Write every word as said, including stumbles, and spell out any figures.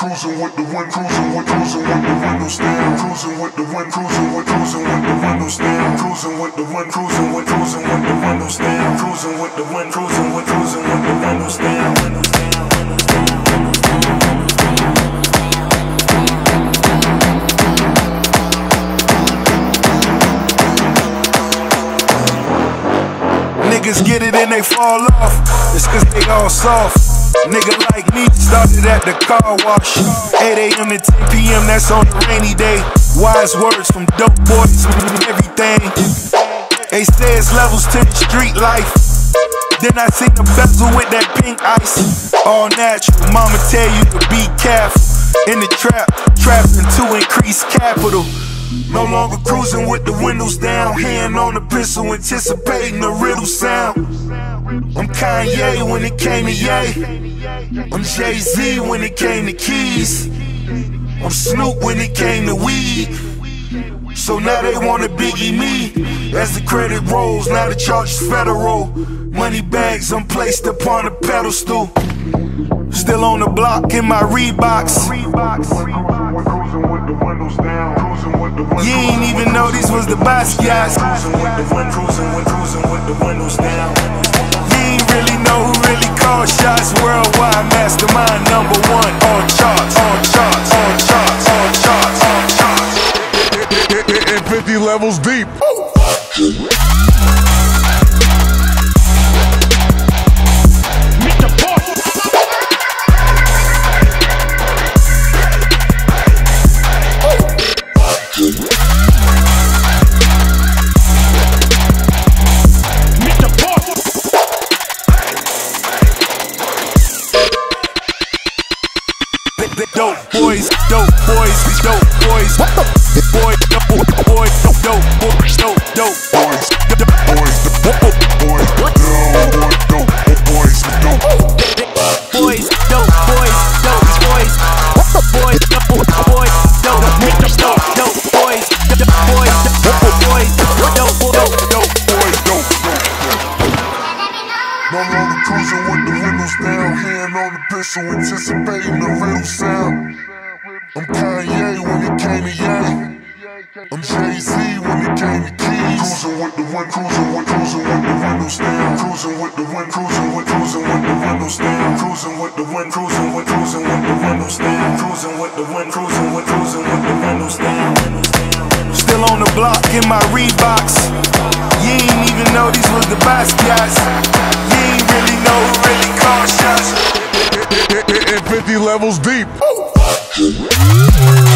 Cruising with the wind, cruising with, cruising with the windows down. Cruising with the wind, cruising with, cruising with the windows down. Cruising with the wind, cruising with, cruising with the windows down. Cruising with the wind, cruising with, cruising with the windows down. Windows down, windows down, windows down, windows down, windows down, windows down, windows down. Niggas get it and they fall off. It's 'cause they all soft. Nigga like me started at the car wash, eight A M to ten P M that's on a rainy day. Wise words from dope boys and everything. They say it's levels to the street life. Then I seen the bezel with that pink ice. All natural, mama tell you to be careful. In the trap, trapping to increase capital. No longer cruising with the windows down. Hand on the pistol, anticipating the riddle sound. I'm Kanye when it came to Ye. I'm Jay-Z when it came to keys. I'm Snoop when it came to weed. So now they wanna Biggie me. As the credit rolls, now the charge is federal. Money bags, I'm placed upon a pedestal. Still on the block in my Reeboks. You ain't even know these was the boss guys. Shots worldwide, mastermind number one on charts, on charts, on charts, on charts, on charts. And fifty levels deep. Meet the boss. Dope boys, dope boys, dope boys. What the boy, dope boy, dope dope boys, dope dope boys, dope boys, dope boys, dope boys, dope boys, dope boys, dope boys. What the boy, dope boy, dope boys, dope boys, dope boys, dope boys, dope boys, dope boys, dope. No longer cruising with the windows down, hand on the pistol, anticipating the riddle sound. I'm Kanye when it came to Ye. I'm Jay-Z when it came to keys. Cruising with the wind, cruising with, cruising with the windows down. Cruising with the wind, cruising with, cruising with the windows down. Cruising with the wind, cruising with, cruising with the windows down. Cruising with the wind, cruising with, cruising with the windows down. Still on the block in my Reeboks. You ain't even know these was the boss guys. You ain't really know who really called shots. And fifty levels deep. Woo!